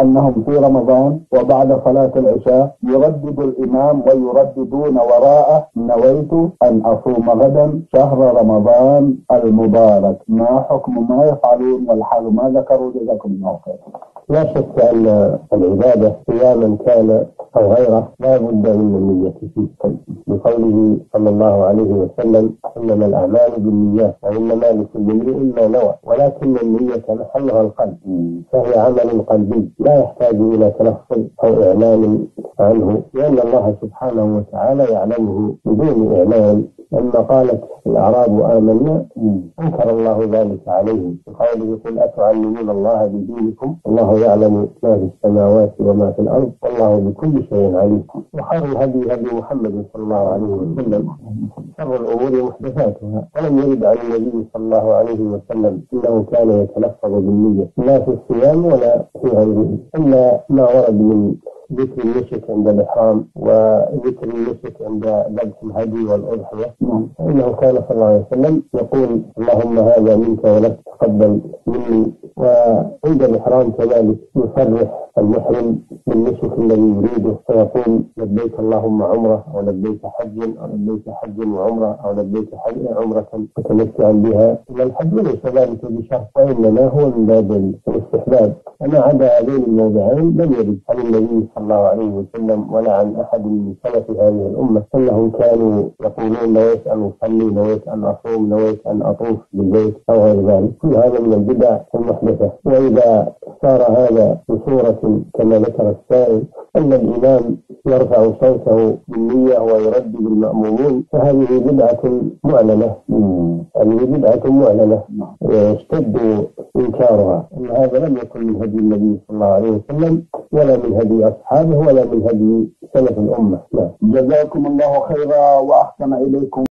أنهم في رمضان وبعد صلاة العشاء يردد الإمام ويرددون وراءه: نويت أن أصوم غدا شهر رمضان المبارك، ما حكم ما يفعلون والحال ما ذكروا؟ جزاكم الله خير. لا شك أن العبادة صياما كان أو غيره لا بد من النية فيه، بقوله صلى الله عليه وسلم: إنما الأعمال بالنيات وإنما لكل امرئ ما نوى، ولكن النية محلها القلب، فهي عمل قلبي لا يحتاج إلى تلفظ أو إعلان عنه، لأن الله سبحانه وتعالى يعلمه بدون إعلان. لما قالت الأعراب آمنا أنكر الله ذلك عليهم بقوله: قل أتعلمون الله بدينكم الله يعلم ما في السماوات وما في الأرض والله بكل شيء عليم، وخير الهدي هدي محمد صلى الله عليه وسلم، شر الأمور محدثاتها، ولم يرد عن النبي صلى الله عليه وسلم إنه كان يتلفظ بالنية لا في الصيام ولا في غيره، إلا ما ورد من ذكر النسك عند الإحرام وذكر النسك عند ذبح الهدي والأضحية، فإنه كان صلى الله عليه وسلم يقول: اللهم هذا منك ولك تقبل مني. وعند الإحرام كذلك يفرح المحرم بالنسك الذي يريده فيقول: لبيك اللهم عمره، أو لبيك حج، أو لبيك حج وعمره، أو لبيك حج عمرة تتمتع بها. والحج ليس ذلك بشرط، وإنما هو من باب الاستحباب. أما عدا هذين الموضعين لم يرد عن النبي صلى الله عليه وسلم ولا عن أحد من سلف هذه الأمة أنهم كانوا يقولون: نويت أن أصلي، نويت أن أصوم، نويت أن أطوف بالبيت، أو غير ذلك. كل هذا من البدع المحدثة. وإذا صار هذا بصورة كما ذكر السائل أن الإمام يرفع صوته بالنية ويردد المأمومون، فهذه بدعة معلنة، يشتد إنكارها. هذا لم يكن من هدي النبي صلى الله عليه وسلم ولا من هدي أصحابه ولا من هدي سلف الأمة. جزاكم الله خيرا وأحسن إليكم.